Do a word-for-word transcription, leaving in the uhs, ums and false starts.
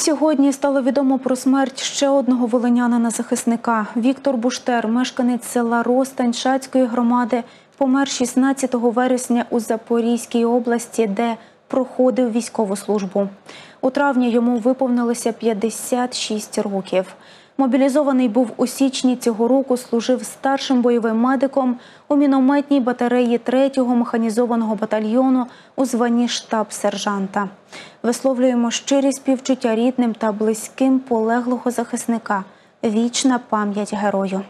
Сьогодні стало відомо про смерть ще одного волинянина-захисника. Віктор Буштер, мешканець села Ростань Шацької громади, помер шістнадцятого вересня у Запорізькій області, де проходив військову службу. У травні йому виповнилося п'ятдесят шість років. Мобілізований був у січні цього року, служив старшим бойовим медиком у мінометній батареї третього механізованого батальйону у званні штаб-сержанта. Висловлюємо щирі співчуття рідним та близьким полеглого захисника. Вічна пам'ять герою.